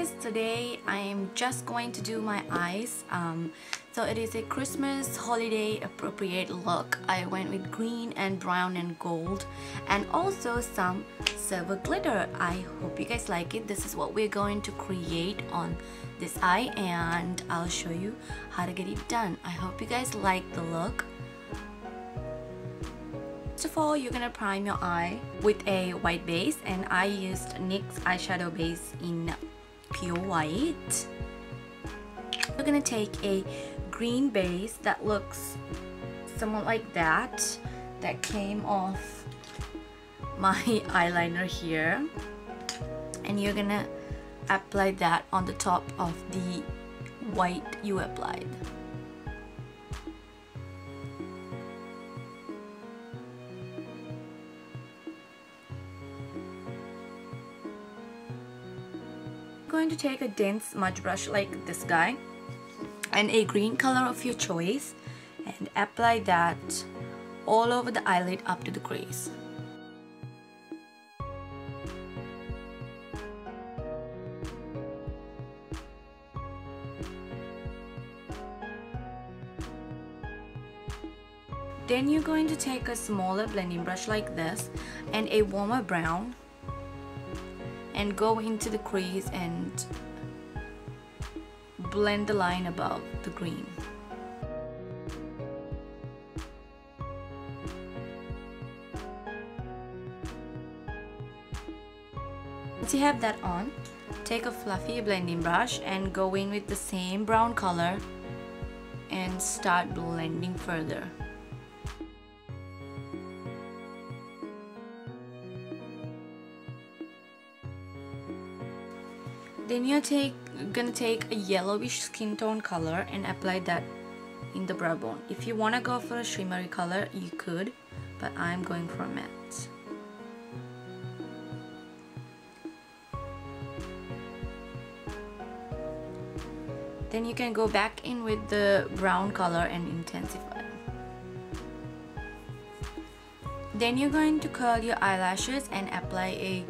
guys, today I am just going to do my eyes. So it is a Christmas holiday appropriate look. I went with green and brown and gold and also some silver glitter. I hope you guys like it. This is what we're going to create on this eye and I'll show you how to get it done. I hope you guys like the look. First of all, you're gonna prime your eye with a white base, and I used NYX eyeshadow base in pure white. We're gonna take a green base that looks somewhat like that came off my eyeliner here, and you're gonna apply that on the top of the white you applied. Going to take a dense smudge brush like this guy and a green color of your choice and apply that all over the eyelid up to the crease. Then you're going to take a smaller blending brush like this and a warmer brown and go into the crease and blend the line above the green. Once you have that on, take a fluffy blending brush and go in with the same brown color and start blending further. Then you're gonna take a yellowish skin tone color and apply that in the brow bone. If you wanna go for a shimmery color, you could, but I'm going for a matte. Then you can go back in with the brown color and intensify. Then you're going to curl your eyelashes and apply a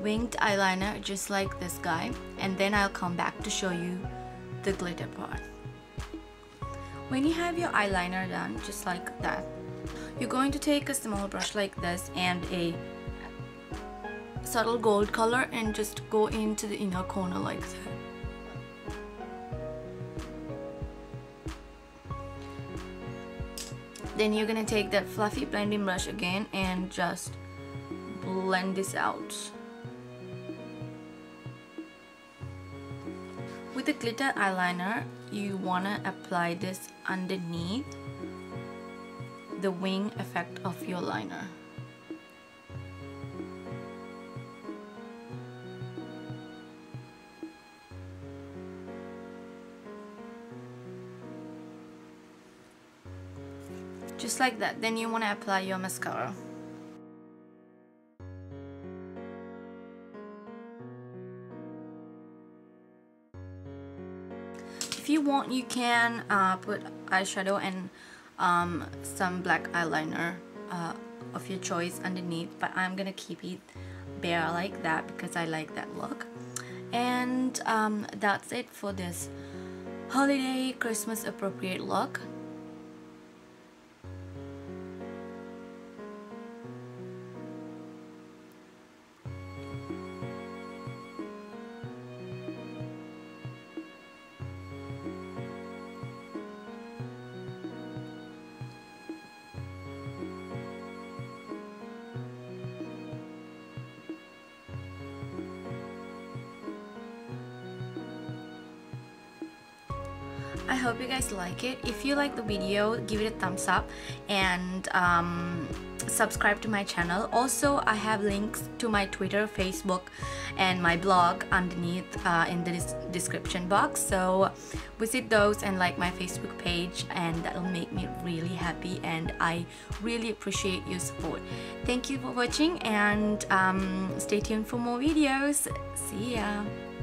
winged eyeliner just like this guy, and then I'll come back to show you the glitter part. When you have your eyeliner done just like that, you're going to take a small brush like this and a subtle gold color and just go into the inner corner like that. Then you're gonna take that fluffy blending brush again and just blend this out. With the glitter eyeliner, you want to apply this underneath the wing effect of your liner. Just like that. Then you want to apply your mascara. If you want, you can put eyeshadow and some black eyeliner of your choice underneath, but I'm gonna keep it bare like that because I like that look. And that's it for this holiday Christmas appropriate look. I hope you guys like it. If you like the video, give it a thumbs up and subscribe to my channel. Also, I have links to my Twitter, Facebook and my blog underneath in the description box. So visit those and like my Facebook page, and that'll make me really happy, and I really appreciate your support. Thank you for watching, and stay tuned for more videos. See ya!